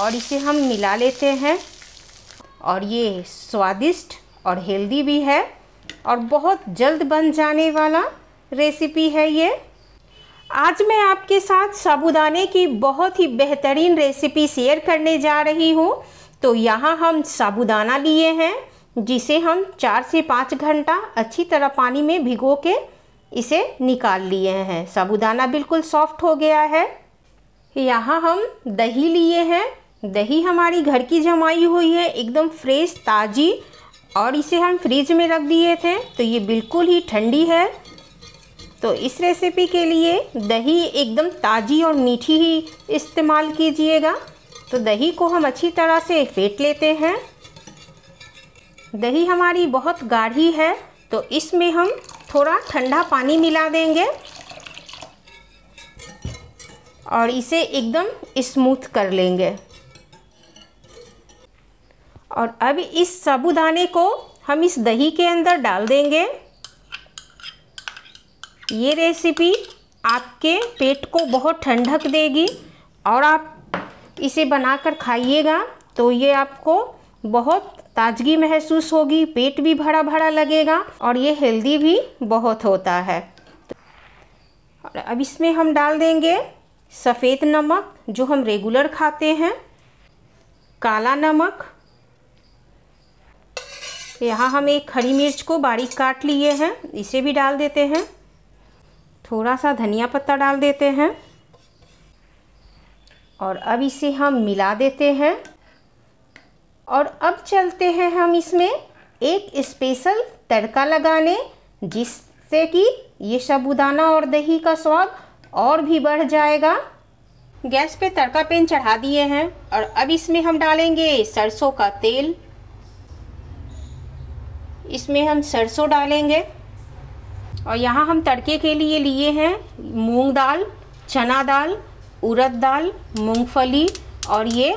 और इसे हम मिला लेते हैं। और ये स्वादिष्ट और हेल्दी भी है और बहुत जल्द बन जाने वाला रेसिपी है ये। आज मैं आपके साथ साबूदाने की बहुत ही बेहतरीन रेसिपी शेयर करने जा रही हूँ। तो यहाँ हम साबूदाना लिए हैं जिसे हम 4 से 5 घंटा अच्छी तरह पानी में भिगो के इसे निकाल लिए हैं। साबूदाना बिल्कुल सॉफ्ट हो गया है। यहाँ हम दही लिए हैं। दही हमारी घर की जमाई हुई है, एकदम फ्रेश ताज़ी, और इसे हम फ्रिज में रख दिए थे तो ये बिल्कुल ही ठंडी है। तो इस रेसिपी के लिए दही एकदम ताज़ी और मीठी ही इस्तेमाल कीजिएगा। तो दही को हम अच्छी तरह से फेंट लेते हैं। दही हमारी बहुत गाढ़ी है तो इसमें हम थोड़ा ठंडा पानी मिला देंगे और इसे एकदम स्मूथ कर लेंगे। और अब इस साबूदाने को हम इस दही के अंदर डाल देंगे। ये रेसिपी आपके पेट को बहुत ठंडक देगी और आप इसे बनाकर खाइएगा तो ये आपको बहुत ताजगी महसूस होगी, पेट भी भरा भरा लगेगा और ये हेल्दी भी बहुत होता है। और अब इसमें हम डाल देंगे सफ़ेद नमक जो हम रेगुलर खाते हैं, काला नमक, यहाँ हम एक हरी मिर्च को बारीक काट लिए हैं इसे भी डाल देते हैं, थोड़ा सा धनिया पत्ता डाल देते हैं और अब इसे हम मिला देते हैं। और अब चलते हैं हम इसमें एक स्पेशल तड़का लगाने जिससे कि ये साबूदाना और दही का स्वाद और भी बढ़ जाएगा। गैस पे तड़का पैन चढ़ा दिए हैं और अब इसमें हम डालेंगे सरसों का तेल। इसमें हम सरसों डालेंगे और यहाँ हम तड़के के लिए लिए हैं मूंग दाल, चना दाल, उड़द दाल, मूंगफली और ये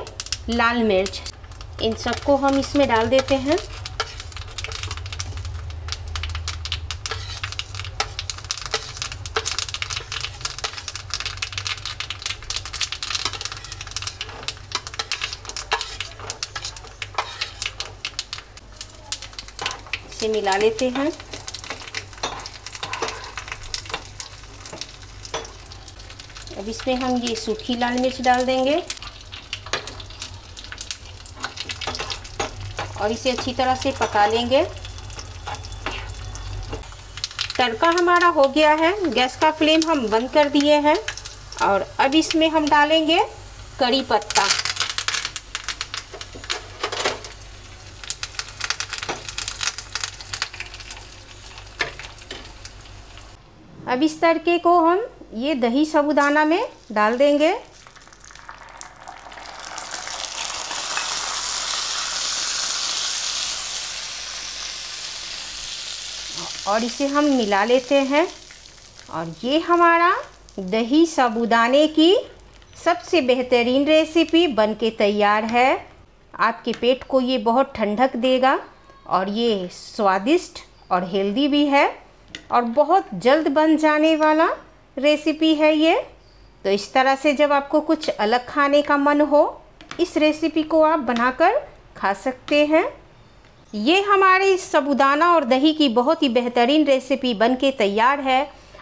लाल मिर्च, इन सबको हम इसमें डाल देते हैं। इसे मिला लेते हैं। अब इसमें हम ये सूखी लाल मिर्च डाल देंगे और इसे अच्छी तरह से पका लेंगे। तड़का हमारा हो गया है, गैस का फ्लेम हम बंद कर दिए हैं और अब इसमें हम डालेंगे करी पत्ता। अब इस तड़के को हम ये दही साबूदाना में डाल देंगे और इसे हम मिला लेते हैं। और ये हमारा दही साबूदाने की सबसे बेहतरीन रेसिपी बनके तैयार है। आपके पेट को ये बहुत ठंडक देगा और ये स्वादिष्ट और हेल्दी भी है और बहुत जल्द बन जाने वाला रेसिपी है ये। तो इस तरह से जब आपको कुछ अलग खाने का मन हो इस रेसिपी को आप बनाकर खा सकते हैं। ये हमारे साबूदाना और दही की बहुत ही बेहतरीन रेसिपी बनके तैयार है।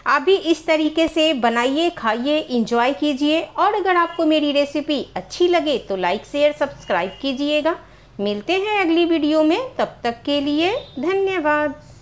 आप भी इस तरीके से बनाइए, खाइए, इंजॉय कीजिए। और अगर आपको मेरी रेसिपी अच्छी लगे तो लाइक, शेयर, सब्सक्राइब कीजिएगा। मिलते हैं अगली वीडियो में, तब तक के लिए धन्यवाद।